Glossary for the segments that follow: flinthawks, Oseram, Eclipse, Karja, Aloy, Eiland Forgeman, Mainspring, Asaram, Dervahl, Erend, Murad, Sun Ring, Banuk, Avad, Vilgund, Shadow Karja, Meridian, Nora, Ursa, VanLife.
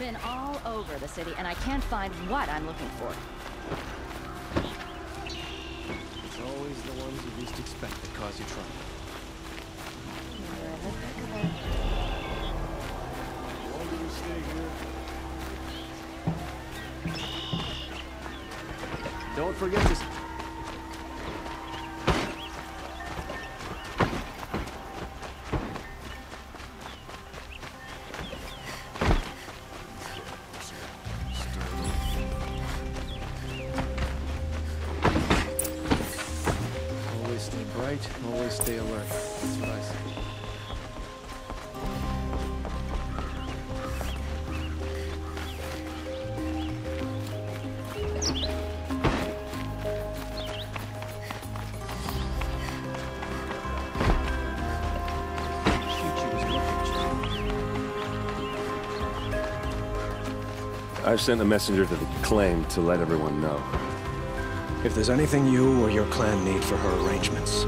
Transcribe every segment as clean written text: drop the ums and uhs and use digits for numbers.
been all over the city, and I can't find what I'm looking for. It's always the ones you least expect that cause you trouble. Why do you stay here? Don't forget to... I've sent a messenger to the claim to let everyone know. If there's anything you or your clan need for her arrangements,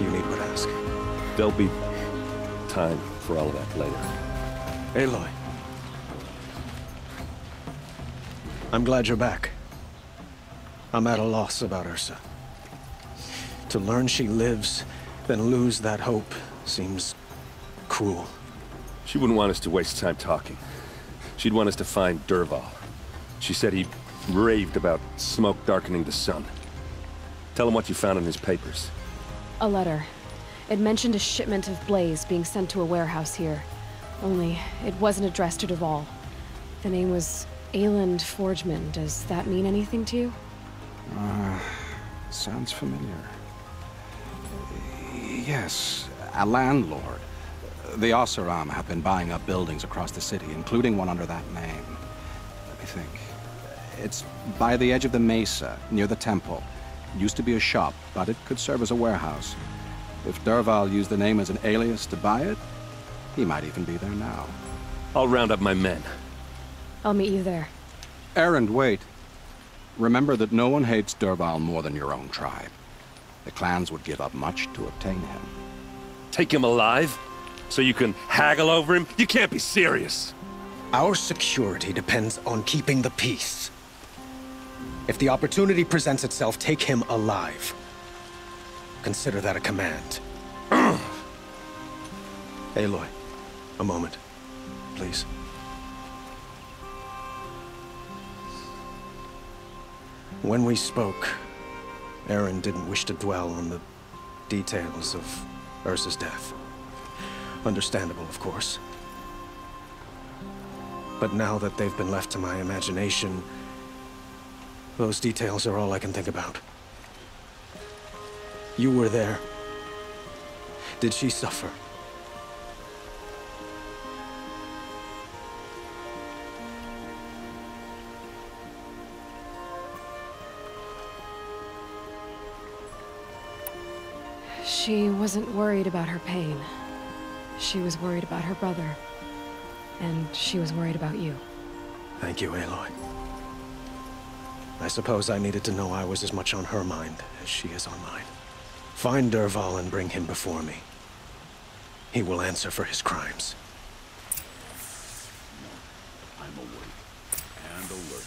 you need but ask. There'll be time for all of that later. Aloy. I'm glad you're back. I'm at a loss about Ursa. To learn she lives, then lose that hope seems cruel. She wouldn't want us to waste time talking. She'd want us to find Dervahl. She said he raved about smoke darkening the sun. Tell him what you found in his papers. A letter. It mentioned a shipment of blaze being sent to a warehouse here. Only, it wasn't addressed to Dervahl. The name was Eiland Forgeman. Does that mean anything to you? Sounds familiar. Yes, a landlord. The Oseram have been buying up buildings across the city, including one under that name. Let me think. It's by the edge of the mesa, near the temple. It used to be a shop, but it could serve as a warehouse. If Dervahl used the name as an alias to buy it, he might even be there now. I'll round up my men. I'll meet you there. Erend, wait. Remember that no one hates Dervahl more than your own tribe. The clans would give up much to obtain him. Take him alive? So you can haggle over him? You can't be serious. Our security depends on keeping the peace. If the opportunity presents itself, take him alive. Consider that a command. Aloy, a moment, please. When we spoke, Erend didn't wish to dwell on the details of Ursa's death. Understandable, of course. But now that they've been left to my imagination, those details are all I can think about. You were there. Did she suffer? She wasn't worried about her pain. She was worried about her brother, and she was worried about you. Thank you, Aloy. I suppose I needed to know I was as much on her mind as she is on mine. Find Dervahl and bring him before me. He will answer for his crimes. I'm awake and alert.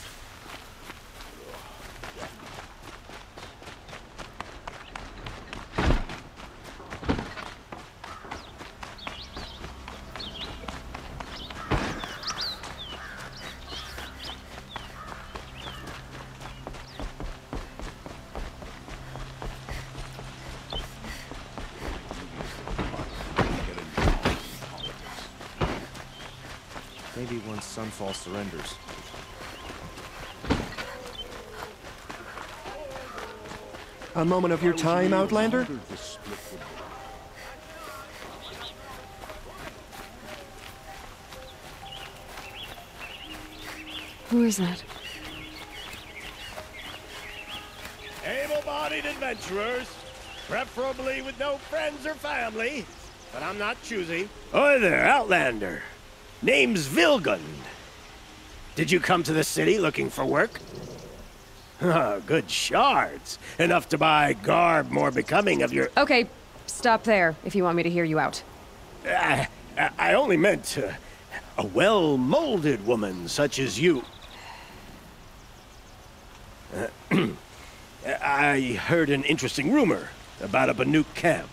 Sunfall surrenders. A moment of your time, Outlander? Who is that? Able-bodied adventurers, preferably with no friends or family, but I'm not choosy. Oi there, Outlander. Name's Vilgund. Did you come to the city looking for work? Good shards. Enough to buy garb more becoming of your... Okay, stop there if you want me to hear you out. I only meant A well-molded woman such as you. I heard an interesting rumor about a Banuk camp.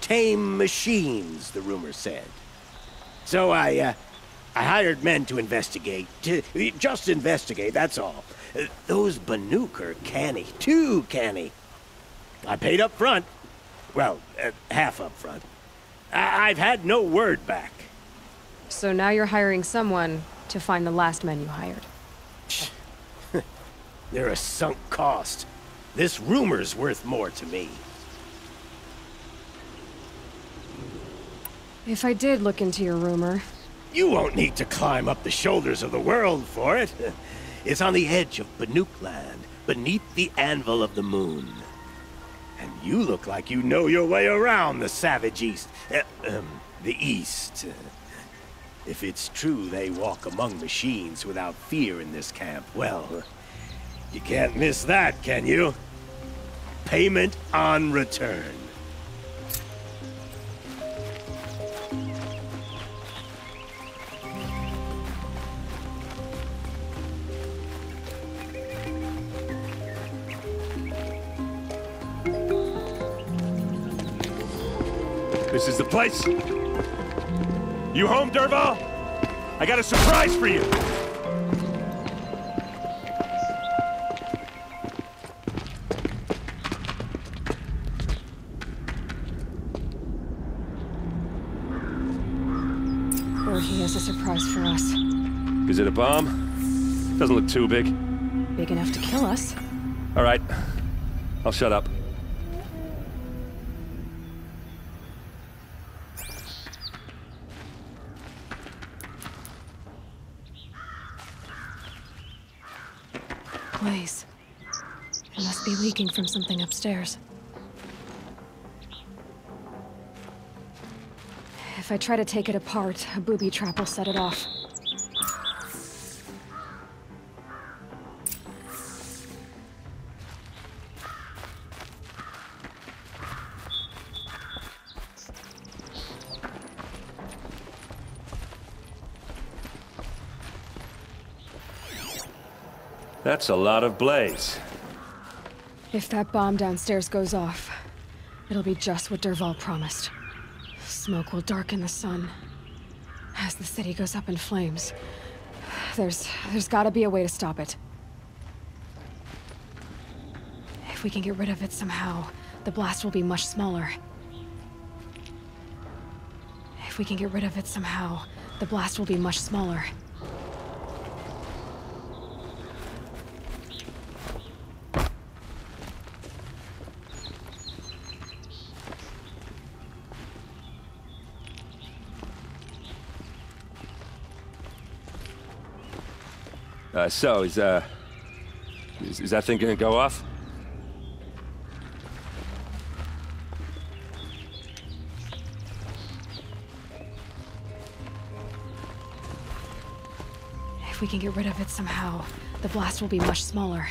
Tame machines, the rumor said. So I hired men to investigate. Just investigate, that's all. Those Banuk are canny, too canny. I paid up front. Well, half up front. I've had no word back. So now you're hiring someone to find the last men you hired. They're a sunk cost. This rumor's worth more to me. If I did look into your rumor... You won't need to climb up the shoulders of the world for it. It's on the edge of Banuk land, beneath the anvil of the moon. And you look like you know your way around the savage east. The east. If it's true they walk among machines without fear in this camp, well... You can't miss that, can you? Payment on return. This is the place. You home, Dervahl? I got a surprise for you. A surprise for us. Is it a bomb? Doesn't look too big. Big enough to kill us. All right. I'll shut up. Please. It must be leaking from something upstairs. If I try to take it apart, a booby trap will set it off. That's a lot of blaze. If that bomb downstairs goes off, it'll be just what Dervahl promised. Smoke will darken the sun. As the city goes up in flames, there's gotta be a way to stop it. If we can get rid of it somehow, the blast will be much smaller. If we can get rid of it somehow, the blast will be much smaller. So, is that thing gonna go off? If we can get rid of it somehow, the blast will be much smaller.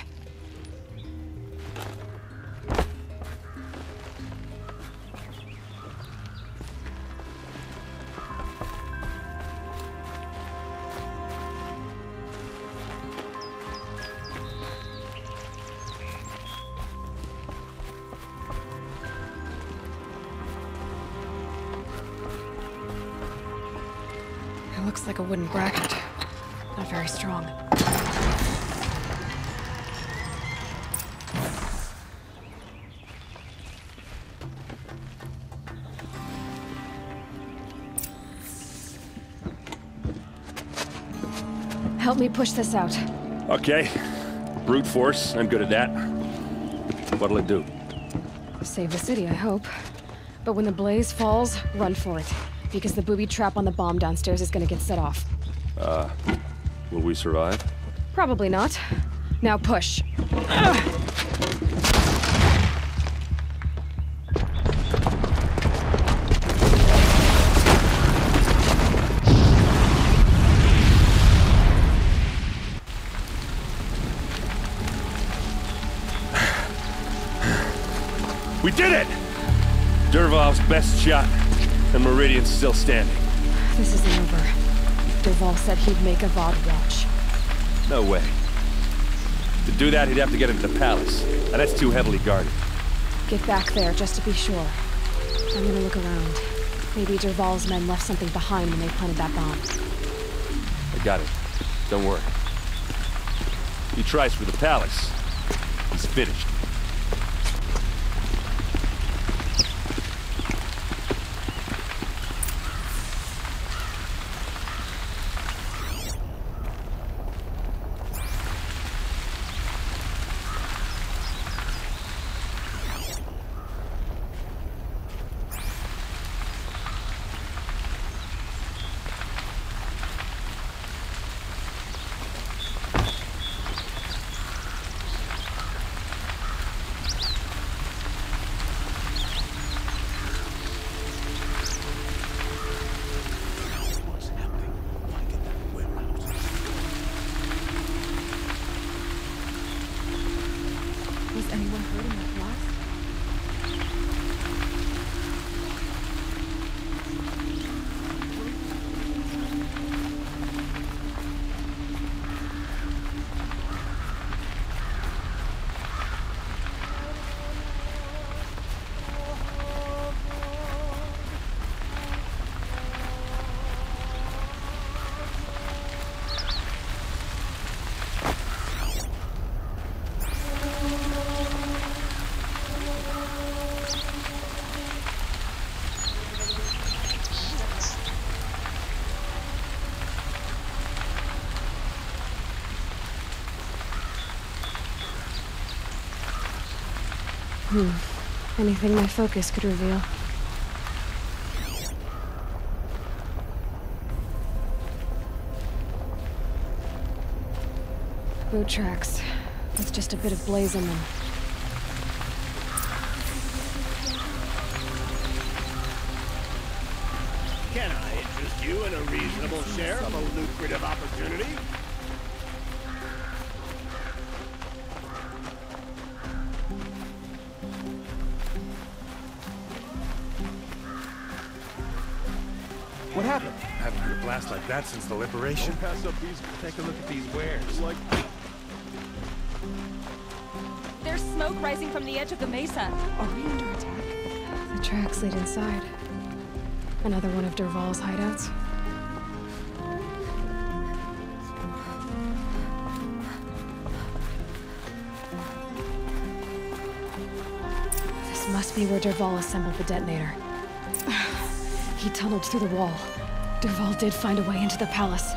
Looks like a wooden bracket. Not very strong. Help me push this out. Okay. Brute force. I'm good at that. What'll it do? Save the city, I hope. But when the blaze falls, run for it. Because the booby trap on the bomb downstairs is gonna get set off. Will we survive? Probably not. Now push. Ugh. We did it! Dervahl's best shot. And Meridian's still standing. This isn't over. Dervahl said he'd make Avad watch. No way. To do that, he'd have to get into the palace. Now, that's too heavily guarded. Get back there, just to be sure. I'm gonna look around. Maybe Dervahl's men left something behind when they planted that bomb. I got it. Don't worry. He tries for the palace. He's finished. Anything my focus could reveal. Boot tracks. With just a bit of blaze in them. Can I interest you in a reasonable share of a lucrative opportunity? Like that since the liberation. Don't pass up these. Take a look at these wares. Like... There's smoke rising from the edge of the mesa. Are we under attack? The tracks lead inside. Another one of Dervahl's hideouts. This must be where Dervahl assembled the detonator. He tunneled through the wall. Dervahl did find a way into the palace.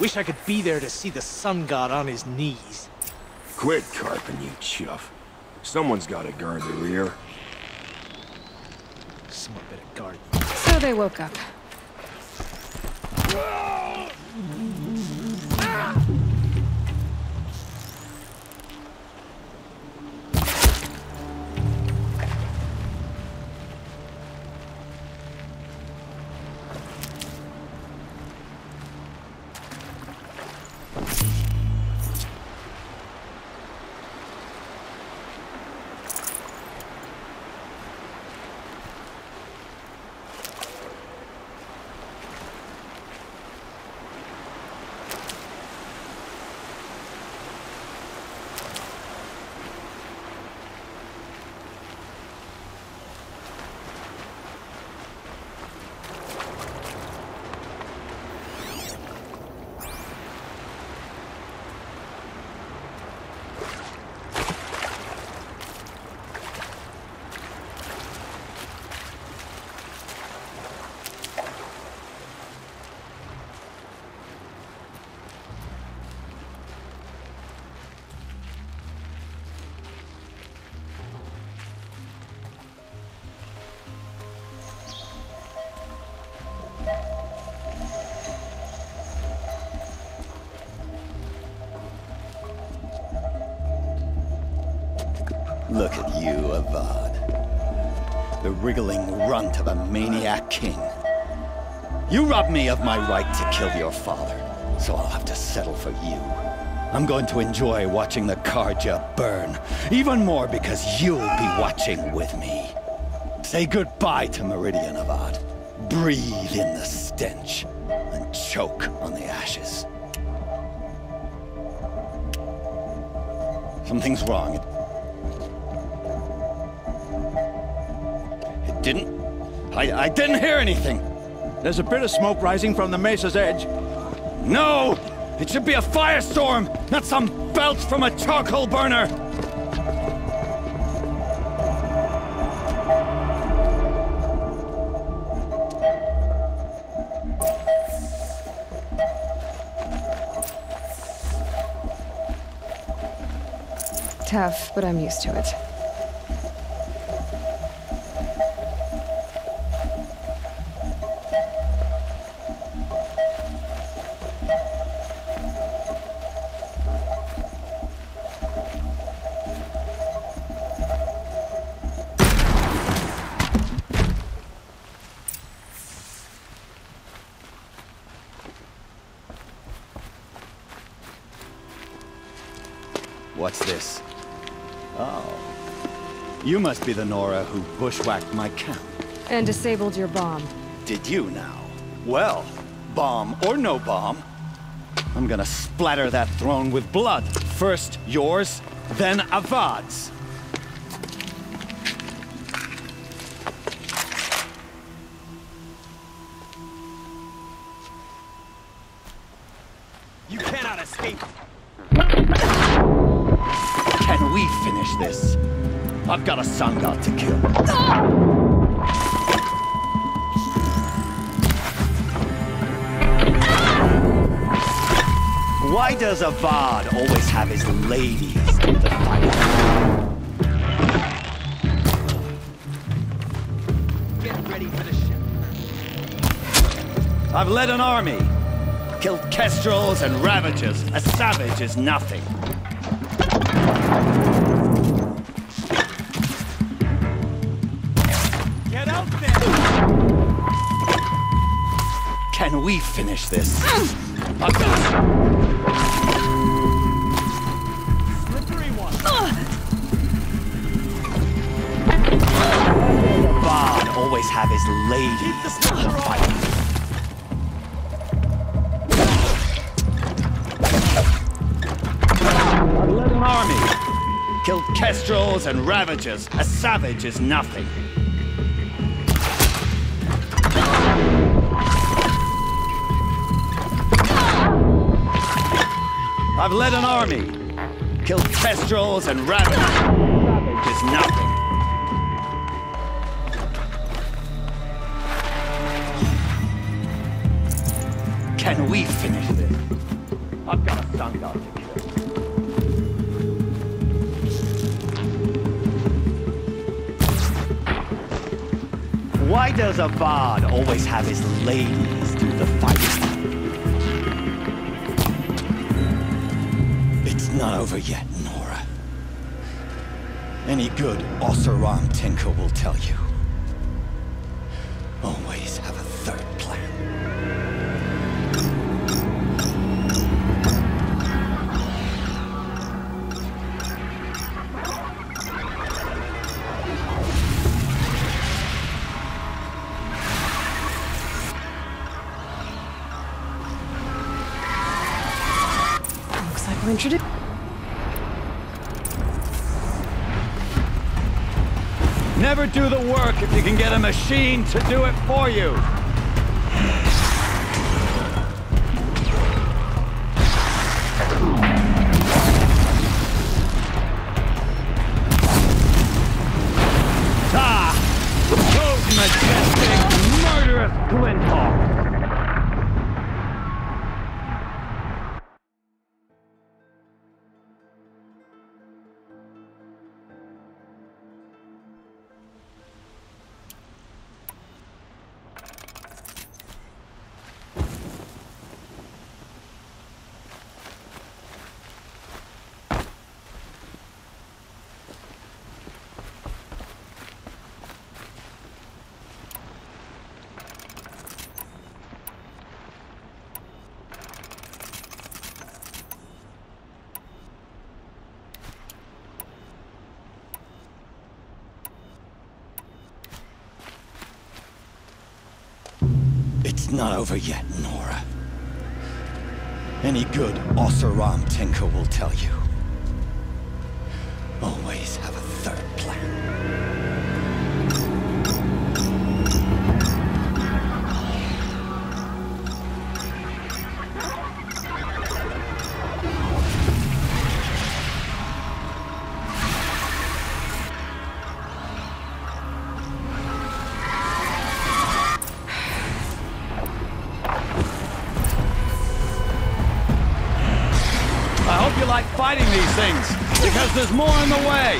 Wish I could be there to see the sun god on his knees. Quit carping, you chuff. Someone's gotta guard the rear. Someone better guard. So they woke up. Look at you, Avad. The wriggling runt of a maniac king. You robbed me of my right to kill your father, so I'll have to settle for you. I'm going to enjoy watching the Karja burn, even more because you'll be watching with me. Say goodbye to Meridian, Avad. Breathe in the stench and choke on the ashes. Something's wrong. I didn't hear anything. There's a bit of smoke rising from the mesa's edge. No! It should be a firestorm, not some belch from a charcoal burner! Tough, but I'm used to it. What's this? Oh. You must be the Nora who bushwhacked my camp. And disabled your bomb. Did you now? Well, bomb or no bomb, I'm gonna splatter that throne with blood. First yours, then Avad's. You cannot escape. We finish this. I've got a sun god to kill. Why does Avad always have his ladies in the fight? Get ready for the ship. I've led an army. Killed kestrels and ravagers. A savage is nothing. Can we finish this? I've got slippery one. Bard always have his lady in the fight. I've led an army, killed kestrels and ravagers. A savage is nothing. I've led an army, killed kestrels and rabbits. It's nothing. Can we finish this? I've got a sun guard to kill. Why does Avad always have his ladies through the fight? It's not over yet, Nora. Any good Oseram tinker will tell you. Always have a third plan. Introduce. Never do the work if you can get a machine to do it for you. It's not over yet, Nora. Any good Oseram tinker will tell you. Always have a third things, because there's more on the way!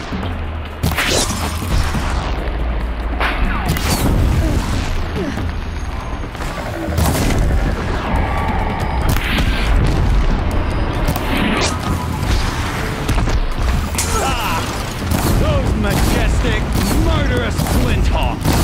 Ah! Those majestic, murderous flint hawks!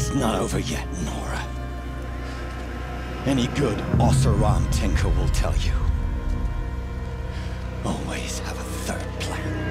It's not over yet, Nora. Any good Oseram tinker will tell you. Always have a third plan.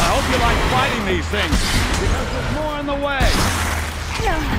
I hope you like fighting these things, because there's more in the way. No.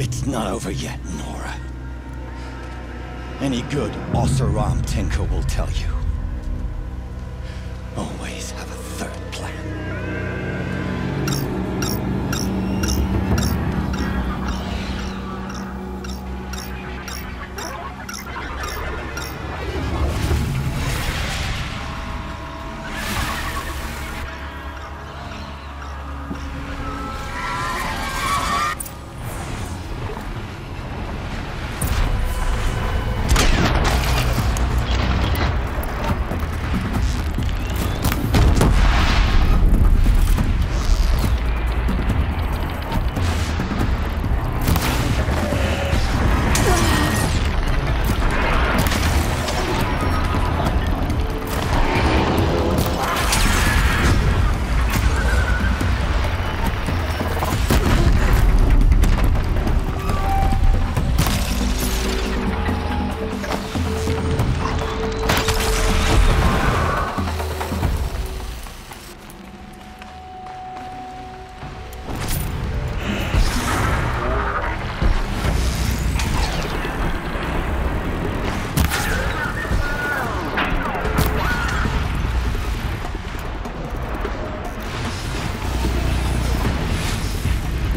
It's not over yet, Nora. Any good Oseram tinker will tell you. Always have a third plan.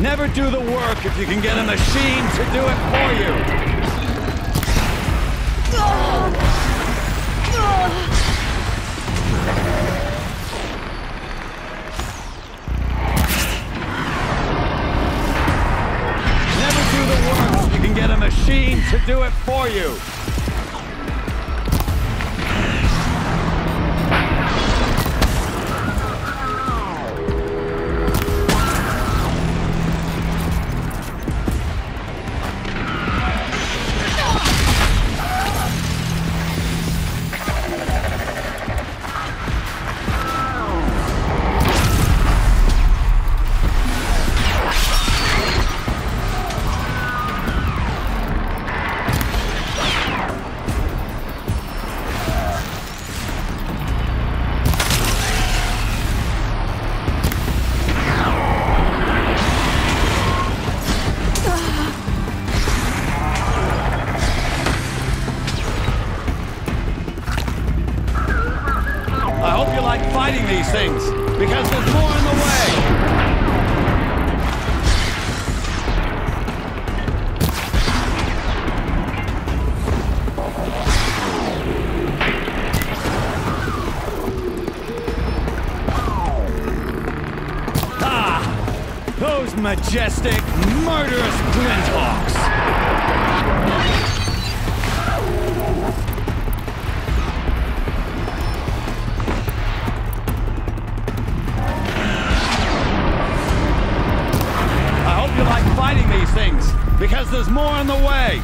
Never do the work if you can get a machine to do it for you. can get a machine to do it for you. Majestic, murderous flinthawks. I hope you like fighting these things, because there's more on the way.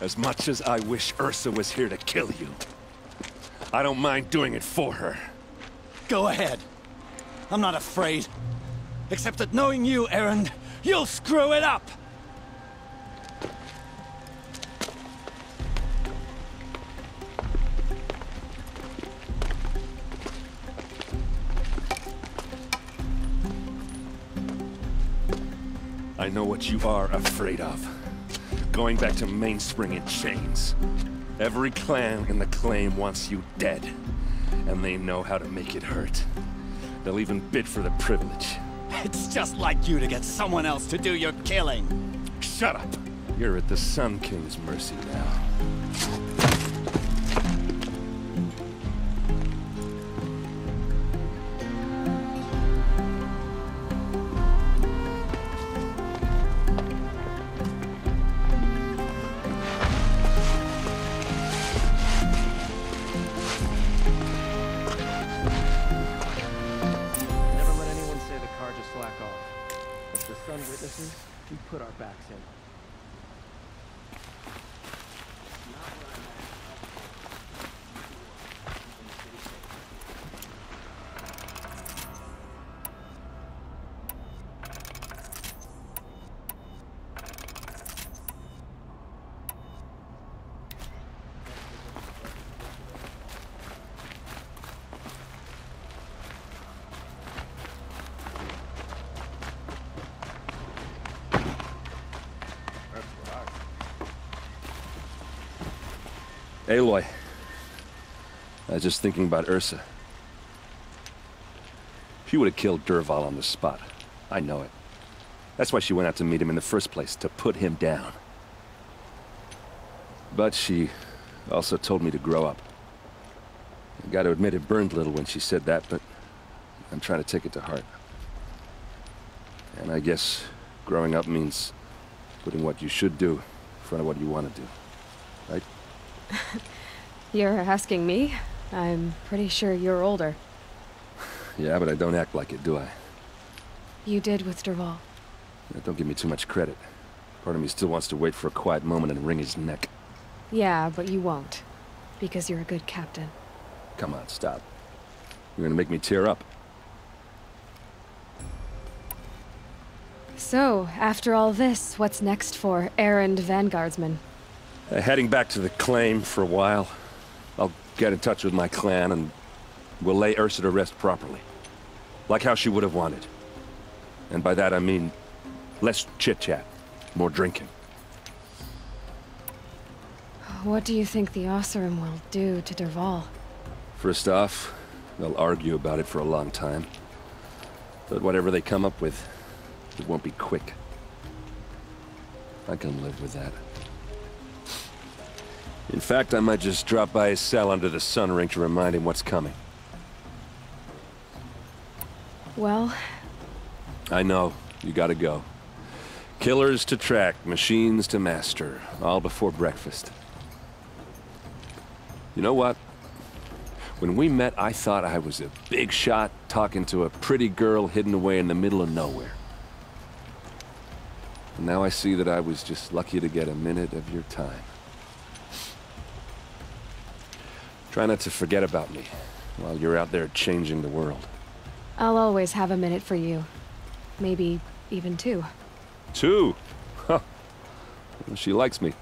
As much as I wish Ursa was here to kill you, I don't mind doing it for her. Go ahead. I'm not afraid. Except that knowing you, Erend, you'll screw it up! I know what you are afraid of. Going back to Mainspring in chains. Every clan in the claim wants you dead, and they know how to make it hurt. They'll even bid for the privilege. It's just like you to get someone else to do your killing. Shut up! You're at the Sun King's mercy now. Aloy, I was just thinking about Ursa. She would have killed Dervahl on the spot. I know it. That's why she went out to meet him in the first place, to put him down. But she also told me to grow up. I gotta admit it burned a little when she said that, but I'm trying to take it to heart. And I guess growing up means putting what you should do in front of what you want to do, right? You're asking me? I'm pretty sure you're older. Yeah, but I don't act like it, do I? You did with Dervahl. Yeah, don't give me too much credit. Part of me still wants to wait for a quiet moment and wring his neck. Yeah, but you won't. Because you're a good captain. Come on, stop. You're gonna make me tear up. So, after all this, what's next for Erend Vanguardsman? Heading back to the claim for a while. I'll get in touch with my clan and we'll lay Ursa to rest properly. Like how she would have wanted. And by that I mean less chit-chat, more drinking. What do you think the Oseram will do to Dervahl? First off, they'll argue about it for a long time. But whatever they come up with, it won't be quick. I can live with that. In fact, I might just drop by his cell under the Sun Ring to remind him what's coming. Well... I know. You gotta go. Killers to track, machines to master. All before breakfast. You know what? When we met, I thought I was a big shot talking to a pretty girl hidden away in the middle of nowhere. And now I see that I was just lucky to get a minute of your time. Try not to forget about me while you're out there changing the world. I'll always have a minute for you. Maybe even two. Two? Huh. She likes me.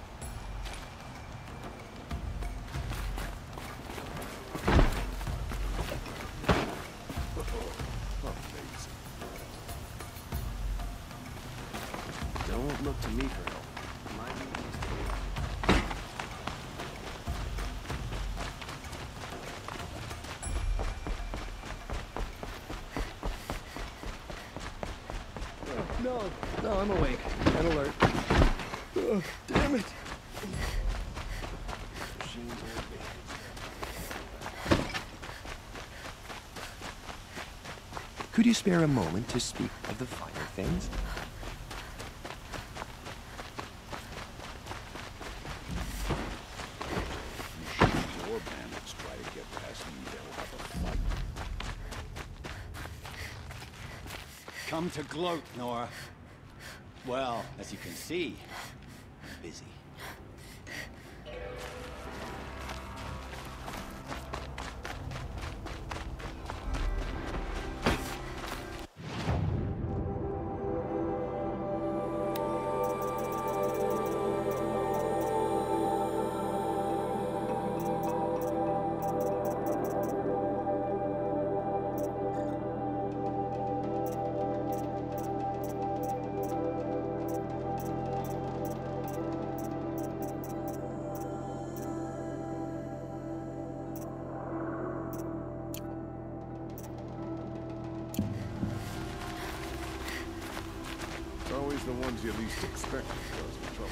Spare a moment to speak of the finer things. You shoot your bandits, try to get past me, they'll have a fight. Come to gloat, Nora. Well, as you can see, I'm busy. you least expect us to trouble.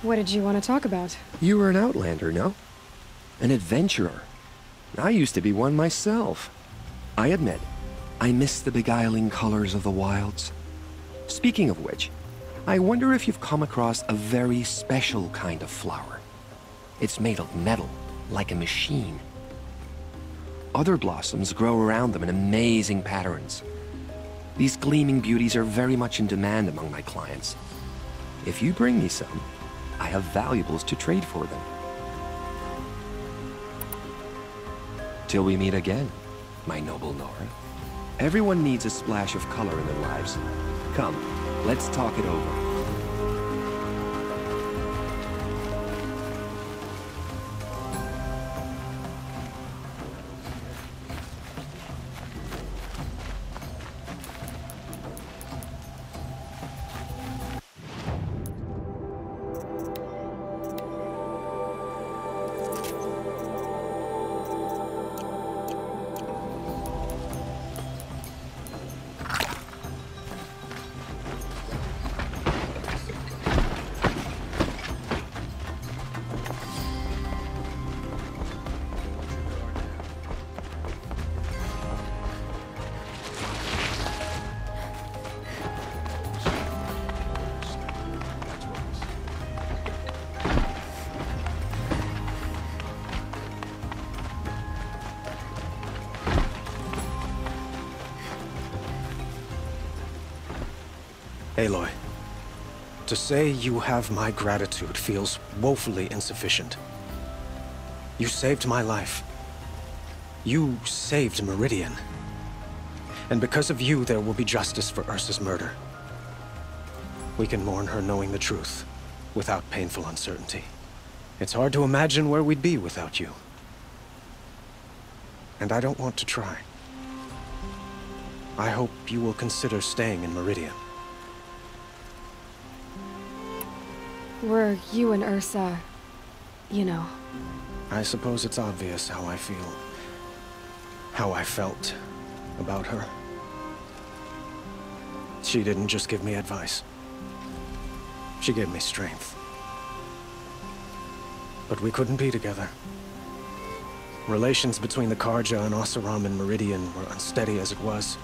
What did you want to talk about? You were an outlander, no? An adventurer. I used to be one myself. I admit, I miss the beguiling colors of the wilds. Speaking of which, I wonder if you've come across a very special kind of flower. It's made of metal, like a machine. Other blossoms grow around them in amazing patterns. These gleaming beauties are very much in demand among my clients. If you bring me some, I have valuables to trade for them. Till we meet again, my noble Nora. Everyone needs a splash of color in their lives. Come, let's talk it over. Aloy, to say you have my gratitude feels woefully insufficient. You saved my life. You saved Meridian. And because of you, there will be justice for Ursa's murder. We can mourn her knowing the truth, without painful uncertainty. It's hard to imagine where we'd be without you. And I don't want to try. I hope you will consider staying in Meridian. Were you and Ursa, you know. I suppose it's obvious how I feel, how I felt about her. She didn't just give me advice. She gave me strength. But we couldn't be together. Relations between the Karja and Oseram and Meridian were unsteady as it was.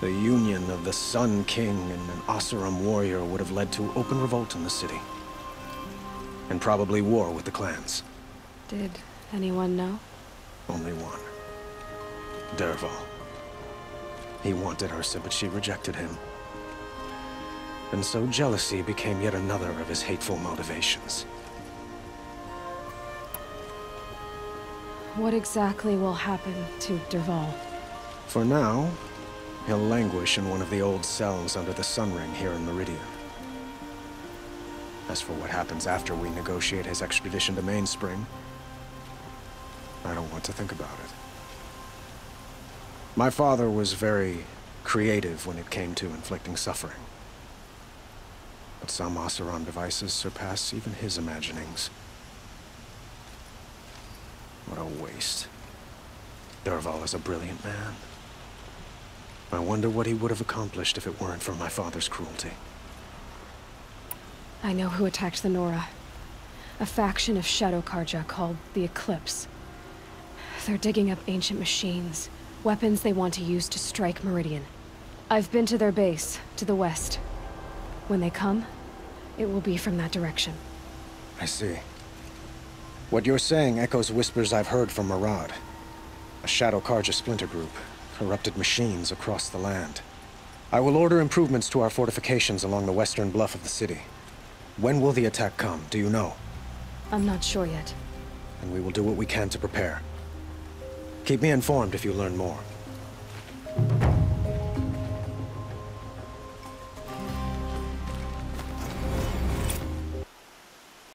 The union of the Sun King and an Asaram warrior would have led to open revolt in the city. And probably war with the clans. Did anyone know? Only one. Dervahl. He wanted Ursa, but she rejected him. And so jealousy became yet another of his hateful motivations. What exactly will happen to Dervahl? For now, he'll languish in one of the old cells under the Sun Ring here in Meridian. As for what happens after we negotiate his extradition to Mainspring, I don't want to think about it. My father was very creative when it came to inflicting suffering. But some Asaram devices surpass even his imaginings. What a waste. Dervahl is a brilliant man. I wonder what he would have accomplished if it weren't for my father's cruelty. I know who attacked the Nora. A faction of Shadow Karja called the Eclipse. They're digging up ancient machines, weapons they want to use to strike Meridian. I've been to their base, to the west. When they come, it will be from that direction. I see. What you're saying echoes whispers I've heard from Murad, a Shadow Karja splinter group. Corrupted machines across the land. I will order improvements to our fortifications along the western bluff of the city. When will the attack come, do you know? I'm not sure yet. And we will do what we can to prepare. Keep me informed if you learn more.